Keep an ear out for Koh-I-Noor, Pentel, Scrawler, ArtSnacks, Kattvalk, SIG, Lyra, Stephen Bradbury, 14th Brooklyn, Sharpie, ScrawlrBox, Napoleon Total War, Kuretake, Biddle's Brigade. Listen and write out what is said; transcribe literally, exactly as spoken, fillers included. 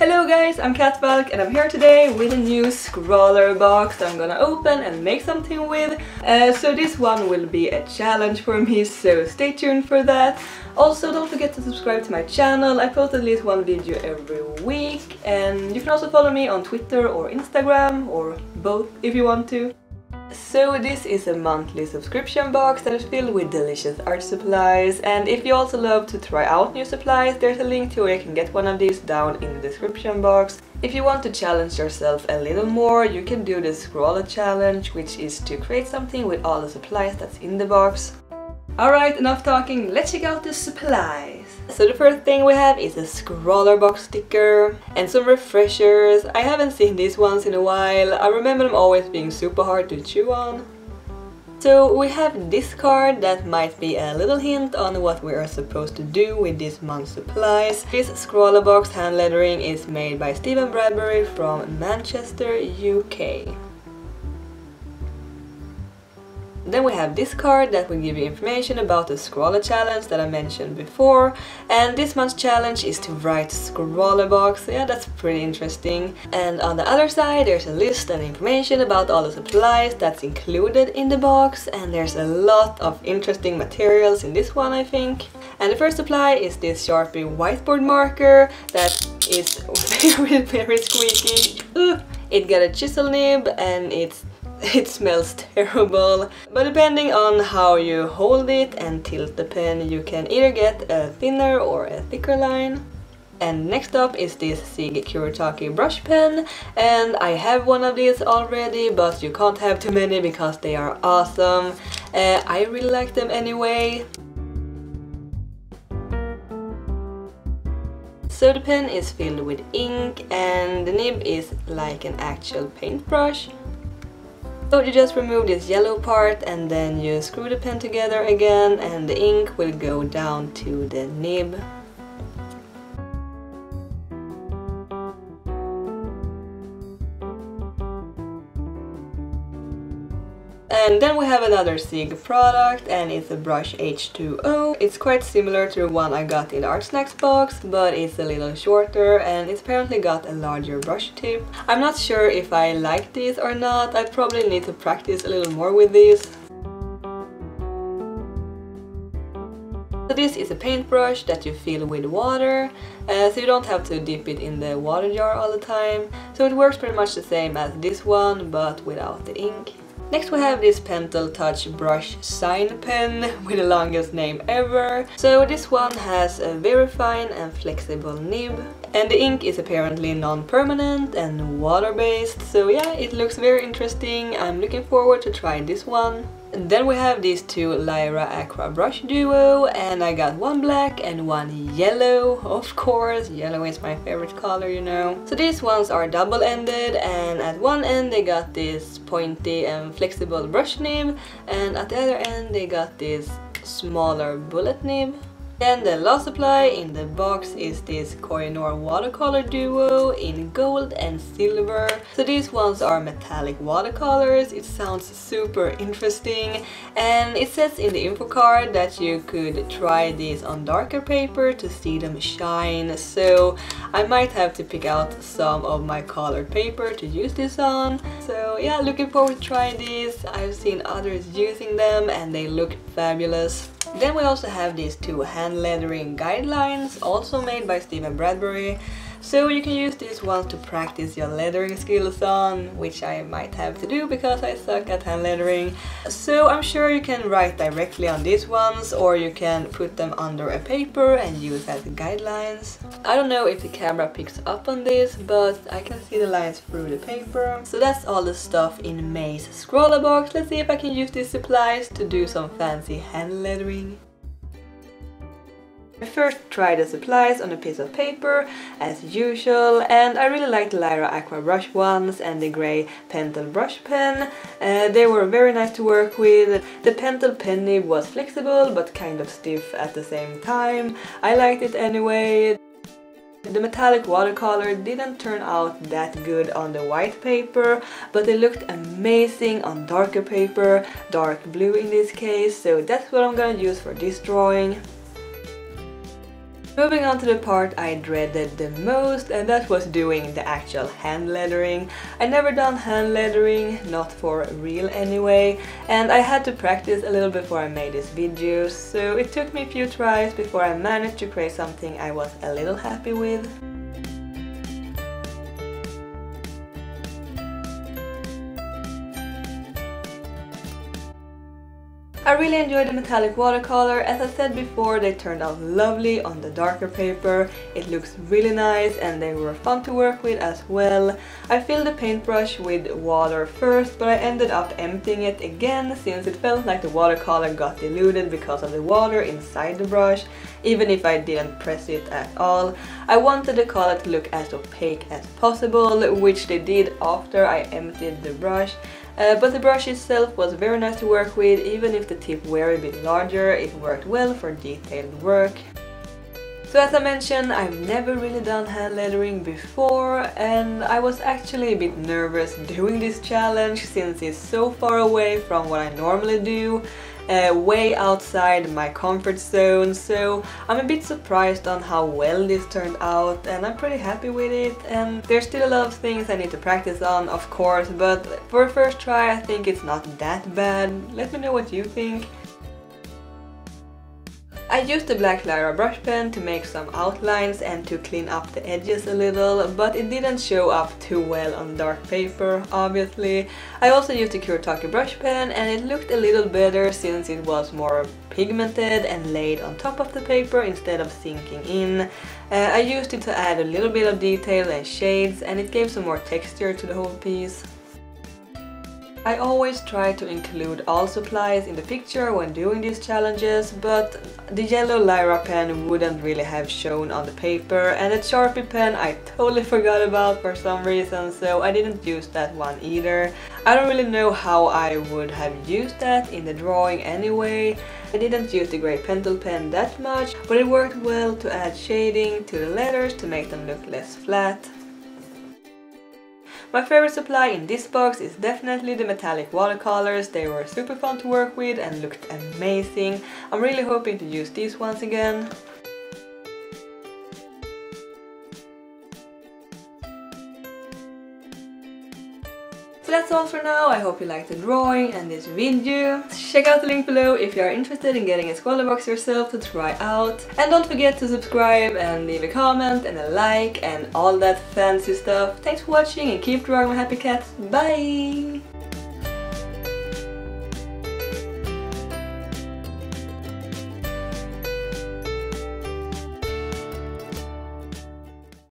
Hello guys, I'm Kattvalk and I'm here today with a new ScrawlrBox box I'm gonna open and make something with. Uh, so this one will be a challenge for me, so stay tuned for that. Also, don't forget to subscribe to my channel. I post at least one video every week, and you can also follow me on Twitter or Instagram, or both if you want to. So this is a monthly subscription box that is filled with delicious art supplies, and if you also love to try out new supplies, there's a link to where you can get one of these down in the description box. If you want to challenge yourself a little more, you can do the Scrawler challenge, which is to create something with all the supplies that's in the box. Alright, enough talking, let's check out the supplies! So the first thing we have is a ScrawlrBox sticker and some refreshers. I haven't seen these ones in a while. I remember them always being super hard to chew on. So we have this card that might be a little hint on what we are supposed to do with this month's supplies. This ScrawlrBox hand lettering is made by Stephen Bradbury from Manchester, U K. Then we have this card that will give you information about the Scrawler challenge that I mentioned before. And this month's challenge is to write ScrawlrBox. Yeah, that's pretty interesting. And on the other side there's a list and information about all the supplies that's included in the box. And there's a lot of interesting materials in this one, I think. And the first supply is this Sharpie whiteboard marker that is very, very squeaky. Ooh. It got a chisel nib and it's It smells terrible, but depending on how you hold it and tilt the pen, you can either get a thinner or a thicker line. And next up is this SIG Kuretake brush pen, and I have one of these already, but you can't have too many because they are awesome. Uh, I really like them anyway. So the pen is filled with ink and the nib is like an actual paintbrush. So you just remove this yellow part and then you screw the pen together again and the ink will go down to the nib. And then we have another SIG product and it's a brush H two O. It's quite similar to the one I got in the ArtSnacks box, but it's a little shorter and it's apparently got a larger brush tip. I'm not sure if I like these or not. I probably need to practice a little more with these. So this is a paintbrush that you fill with water, uh, so you don't have to dip it in the water jar all the time. So it works pretty much the same as this one, but without the ink. Next we have this Pentel Touch Brush Sign Pen with the longest name ever. So this one has a very fine and flexible nib. And the ink is apparently non-permanent and water-based. So yeah, it looks very interesting. I'm looking forward to try this one. And then we have these two Lyra Aqua Brush Duo, and I got one black and one yellow, of course. Yellow is my favorite color, you know. So these ones are double-ended, and at one end they got this pointy and flexible brush nib, and at the other end they got this smaller bullet nib. Then the last supply in the box is this Koh-I-Noor watercolor duo in gold and silver. So these ones are metallic watercolors. It sounds super interesting, and it says in the info card that you could try these on darker paper to see them shine. So I might have to pick out some of my colored paper to use this on. So yeah, looking forward to trying these. I've seen others using them and they look fabulous. Then we also have these two hand lettering guidelines, also made by Stephen Bradbury. So you can use these ones to practice your lettering skills on, which I might have to do because I suck at hand lettering. So I'm sure you can write directly on these ones, or you can put them under a paper and use as guidelines. I don't know if the camera picks up on this, but I can see the lines through the paper. So that's all the stuff in May's ScrawlrBox. Let's see if I can use these supplies to do some fancy hand lettering. I first tried the supplies on a piece of paper, as usual, and I really liked the Lyra Aqua brush ones and the grey Pentel brush pen. Uh, they were very nice to work with. The Pentel pen nib was flexible but kind of stiff at the same time. I liked it anyway. The metallic watercolor didn't turn out that good on the white paper, but they looked amazing on darker paper, dark blue in this case, so that's what I'm gonna use for this drawing. Moving on to the part I dreaded the most, and that was doing the actual hand lettering. I'd never done hand lettering, not for real anyway, and I had to practice a little before I made this video, so it took me a few tries before I managed to create something I was a little happy with. I really enjoyed the metallic watercolor. As I said before, they turned out lovely on the darker paper. It looks really nice and they were fun to work with as well. I filled the paintbrush with water first, but I ended up emptying it again since it felt like the watercolor got diluted because of the water inside the brush, even if I didn't press it at all. I wanted the color to look as opaque as possible, which they did after I emptied the brush. Uh, but the brush itself was very nice to work with. Even if the tip were a bit larger, it worked well for detailed work. So as I mentioned, I've never really done hand lettering before, and I was actually a bit nervous doing this challenge since it's so far away from what I normally do, uh, way outside my comfort zone, so I'm a bit surprised on how well this turned out, and I'm pretty happy with it, and there's still a lot of things I need to practice on, of course, but for a first try I think it's not that bad. Let me know what you think. I used the black Lyra brush pen to make some outlines and to clean up the edges a little, but it didn't show up too well on dark paper, obviously. I also used the Kuretake brush pen and it looked a little better since it was more pigmented and laid on top of the paper instead of sinking in. Uh, I used it to add a little bit of detail and shades, and it gave some more texture to the whole piece. I always try to include all supplies in the picture when doing these challenges, but the yellow Lyra pen wouldn't really have shown on the paper, and the Sharpie pen I totally forgot about for some reason, so I didn't use that one either. I don't really know how I would have used that in the drawing anyway. I didn't use the grey Pentel pen that much, but it worked well to add shading to the letters to make them look less flat. My favorite supply in this box is definitely the metallic watercolors. They were super fun to work with and looked amazing. I'm really hoping to use these once again. So that's all for now. I hope you liked the drawing and this video. Check out the link below if you are interested in getting a ScrawlrBox yourself to try out. And don't forget to subscribe and leave a comment and a like and all that fancy stuff. Thanks for watching and keep drawing my happy cats. Bye!